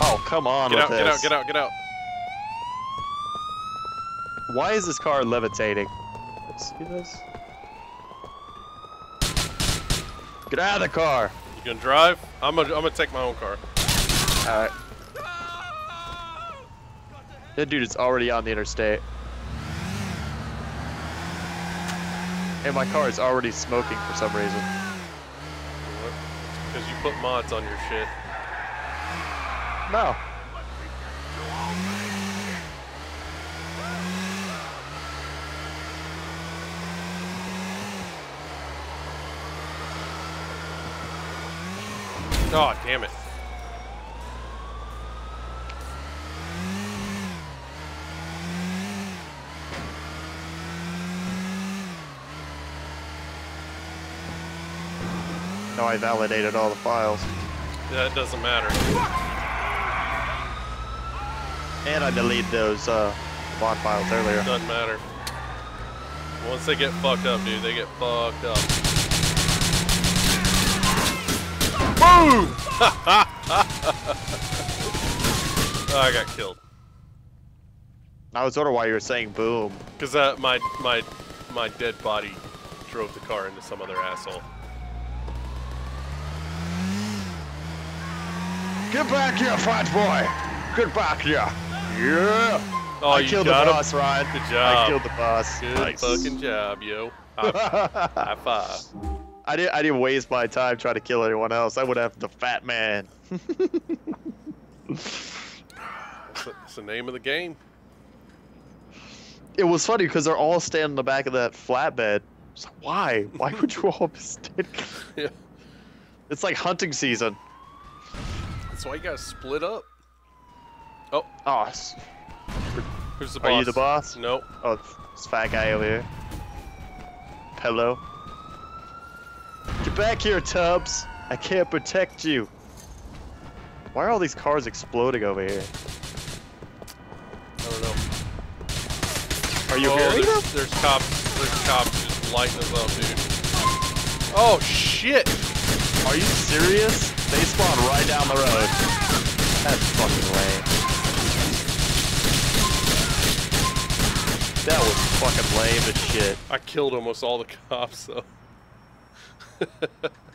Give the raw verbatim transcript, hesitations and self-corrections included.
Oh, come on with this. Get out, get out, get out, get out. Why is this car levitating? Let's see this. Get out of the car. You gonna drive? I'm gonna, I'm gonna take my own car. Alright. That dude is already on the interstate. And my car is already smoking for some reason. Because you put mods on your shit. No. Oh, damn it. No, I validated all the files. Yeah, it doesn't matter. And I deleted those uh, bot files earlier. Doesn't matter. Once they get fucked up, dude, they get fucked up. Boom! Oh, I got killed. I was wondering why you were saying boom. Because uh, my my my dead body drove the car into some other asshole. Get back here, fat boy! Get back here! Yeah! Oh, I you killed got the him? boss, Ryan. Good job. I killed the boss. Good nice. fucking job, yo. High, high five. I didn't, I didn't waste my time trying to kill anyone else. I would have the fat man. That's the name of the game. It was funny because they're all standing in the back of that flatbed. It's like, why? Why would you all be standing? Yeah. It's like hunting season. That's why you gotta split up. Oh. Oh. Who's the boss? Are you the boss? Nope. Oh, it's this fat guy over here. Hello. Get back here, Tubbs! I can't protect you! Why are all these cars exploding over here? I don't know. Are you oh, hearing there's, them? There's cops, there's cops just lighting us up, dude. Oh, shit! Are you serious? They spawned right down the road. That's fucking lame. That was fucking lame as shit. I killed almost all the cops, though. Ha ha ha.